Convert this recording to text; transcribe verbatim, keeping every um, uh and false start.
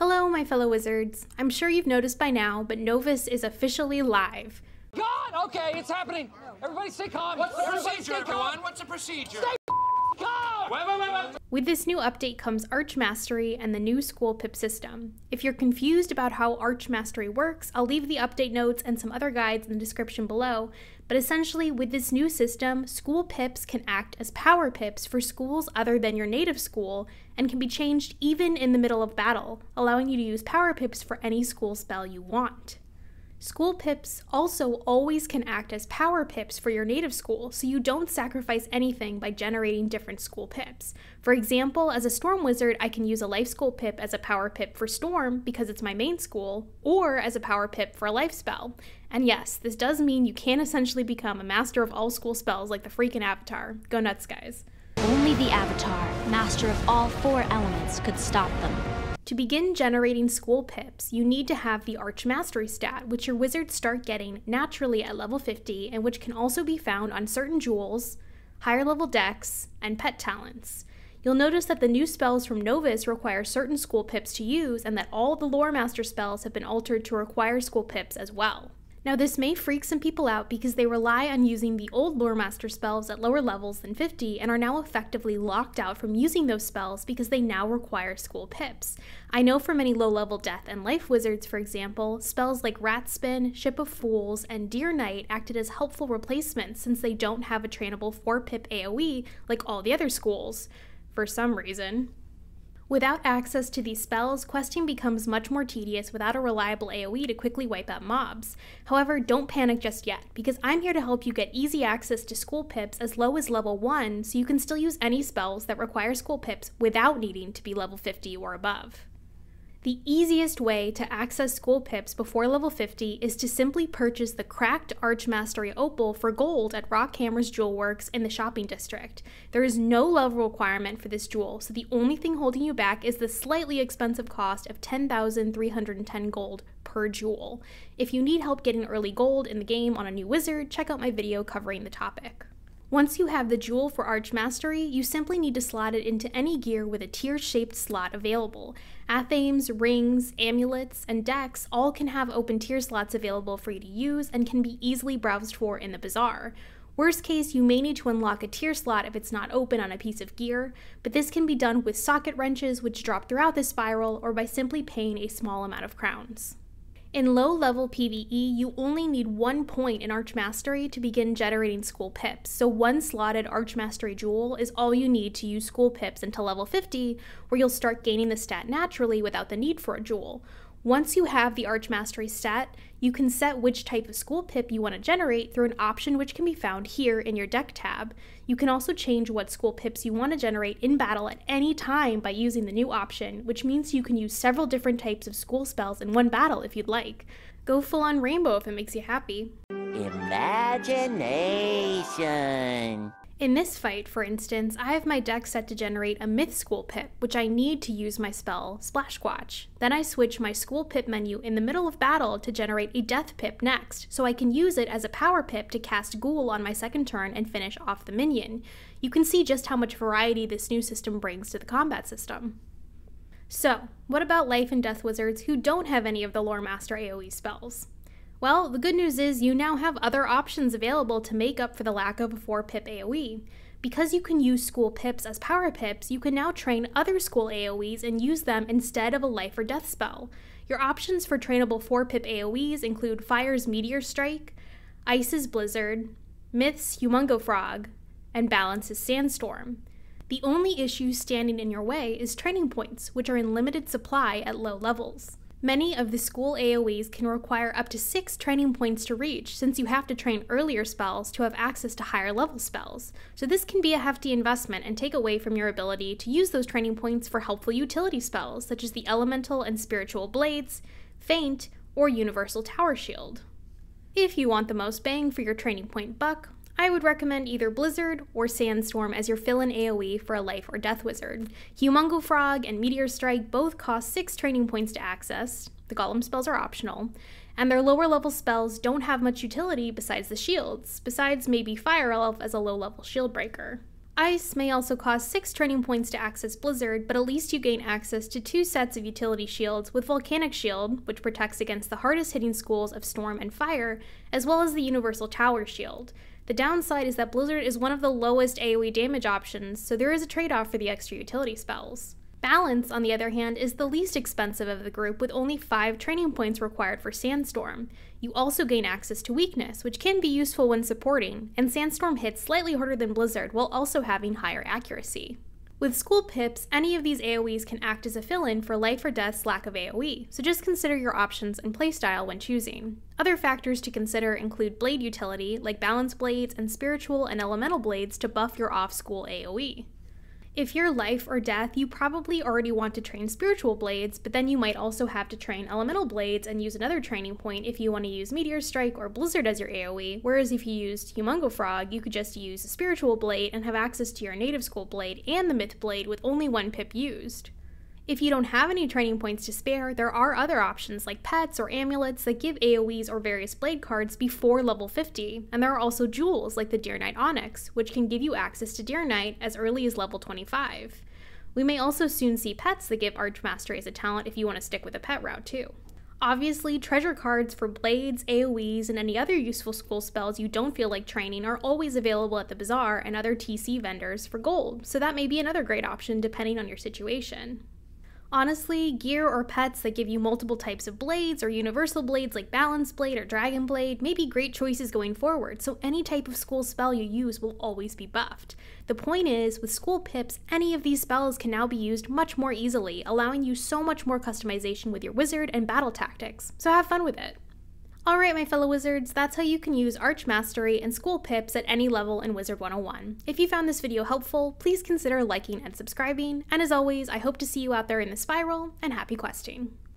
Hello, my fellow wizards. I'm sure you've noticed by now, but Novus is officially live. God! Okay, it's happening! Everybody stay calm! What's the Everybody procedure, everyone? Calm. What's the procedure? Stay calm! Wait, wait, wait, wait. With this new update comes Archmastery and the new School Pip system. If you're confused about how Archmastery works, I'll leave the update notes and some other guides in the description below, but essentially with this new system, School Pips can act as power pips for schools other than your native school, and can be changed even in the middle of battle, allowing you to use power pips for any school spell you want. School pips also always can act as power pips for your native school, so you don't sacrifice anything by generating different school pips. For example, as a Storm Wizard, I can use a life school pip as a power pip for Storm because it's my main school, or as a power pip for a life spell. And yes, this does mean you can essentially become a master of all school spells like the freaking Avatar. Go nuts, guys. Only the Avatar, master of all four elements, could stop them. To begin generating school pips, you need to have the Archmastery stat, which your wizards start getting naturally at level fifty, and which can also be found on certain jewels, higher level decks, and pet talents. You'll notice that the new spells from Novus require certain school pips to use, and that all the Loremaster spells have been altered to require school pips as well. Now this may freak some people out because they rely on using the old Loremaster spells at lower levels than fifty and are now effectively locked out from using those spells because they now require school pips. I know for many low-level death and life wizards, for example, spells like Ratspin, Ship of Fools, and Deer Knight acted as helpful replacements since they don't have a trainable four pip AoE like all the other schools, for some reason. Without access to these spells, questing becomes much more tedious without a reliable AoE to quickly wipe out mobs. However, don't panic just yet, because I'm here to help you get easy access to school pips as low as level one, so you can still use any spells that require school pips without needing to be level fifty or above. The easiest way to access school pips before level fifty is to simply purchase the cracked Archmastery Opal for gold at Rockhammer's Jewelworks in the shopping district. There is no level requirement for this jewel, so the only thing holding you back is the slightly expensive cost of ten thousand three hundred ten gold per jewel. If you need help getting early gold in the game on a new wizard, check out my video covering the topic. Once you have the jewel for Archmastery, you simply need to slot it into any gear with a tier-shaped slot available. Athames, rings, amulets, and decks all can have open tier slots available for you to use and can be easily browsed for in the bazaar. Worst case, you may need to unlock a tier slot if it's not open on a piece of gear, but this can be done with socket wrenches which drop throughout the spiral or by simply paying a small amount of crowns. In low-level PvE, you only need one point in Archmastery to begin generating school pips, so one slotted Archmastery jewel is all you need to use school pips until level fifty, where you'll start gaining the stat naturally without the need for a jewel. Once you have the Archmastery stat, you can set which type of school pip you want to generate through an option which can be found here in your deck tab. You can also change what school pips you want to generate in battle at any time by using the new option, which means you can use several different types of school spells in one battle if you'd like. Go full on rainbow if it makes you happy. Imagination! In this fight, for instance, I have my deck set to generate a Myth School Pip, which I need to use my spell, Splashquatch. Then I switch my School Pip menu in the middle of battle to generate a Death Pip next, so I can use it as a power pip to cast Ghoul on my second turn and finish off the minion. You can see just how much variety this new system brings to the combat system. So, what about Life and Death Wizards who don't have any of the Loremaster AoE spells? Well, the good news is you now have other options available to make up for the lack of a four pip AoE. Because you can use school pips as power pips, you can now train other school AoEs and use them instead of a life or death spell. Your options for trainable four pip AoEs include Fire's Meteor Strike, Ice's Blizzard, Myth's Humongo Frog, and Balance's Sandstorm. The only issue standing in your way is training points, which are in limited supply at low levels. Many of the school AoEs can require up to six training points to reach, since you have to train earlier spells to have access to higher level spells, so this can be a hefty investment and take away from your ability to use those training points for helpful utility spells such as the Elemental and Spiritual Blades, Feint, or Universal Tower Shield. If you want the most bang for your training point buck, I would recommend either Blizzard or Sandstorm as your fill-in AoE for a Life or Death Wizard. Humongo Frog and Meteor Strike both cost six training points to access, the Golem spells are optional, and their lower level spells don't have much utility besides the shields, besides maybe Fire Elf as a low level shield breaker. Ice may also cost six training points to access Blizzard, but at least you gain access to two sets of utility shields, with Volcanic Shield, which protects against the hardest hitting schools of Storm and Fire, as well as the Universal Tower Shield. The downside is that Blizzard is one of the lowest AoE damage options, so there is a trade-off for the extra utility spells. Balance, on the other hand, is the least expensive of the group, with only five training points required for Sandstorm. You also gain access to Weakness, which can be useful when supporting, and Sandstorm hits slightly harder than Blizzard while also having higher accuracy. With School Pips, any of these AoEs can act as a fill-in for Life or Death's lack of AoE, so just consider your options and playstyle when choosing. Other factors to consider include blade utility, like Balance Blades and Spiritual and Elemental Blades to buff your off-school AoE. If you're Life or Death, you probably already want to train Spiritual Blades, but then you might also have to train Elemental Blades and use another training point if you want to use Meteor Strike or Blizzard as your AoE, whereas if you used Humongo Frog, you could just use a Spiritual Blade and have access to your native school blade and the Myth Blade with only one pip used. If you don't have any training points to spare, there are other options like pets or amulets that give AoEs or various blade cards before level fifty, and there are also jewels like the Deer Knight Onyx, which can give you access to Deer Knight as early as level twenty-five. We may also soon see pets that give Archmastery as a talent if you want to stick with a pet route too. Obviously, treasure cards for blades, AoEs, and any other useful school spells you don't feel like training are always available at the bazaar and other T C vendors for gold, so that may be another great option depending on your situation. Honestly, gear or pets that give you multiple types of blades or universal blades like Balance Blade or Dragon Blade may be great choices going forward, so any type of school spell you use will always be buffed. The point is, with School Pips, any of these spells can now be used much more easily, allowing you so much more customization with your wizard and battle tactics, so have fun with it. Alright my fellow wizards, that's how you can use Archmastery and School Pips at any level in Wizard one oh one. If you found this video helpful, please consider liking and subscribing, and as always, I hope to see you out there in the spiral, and happy questing!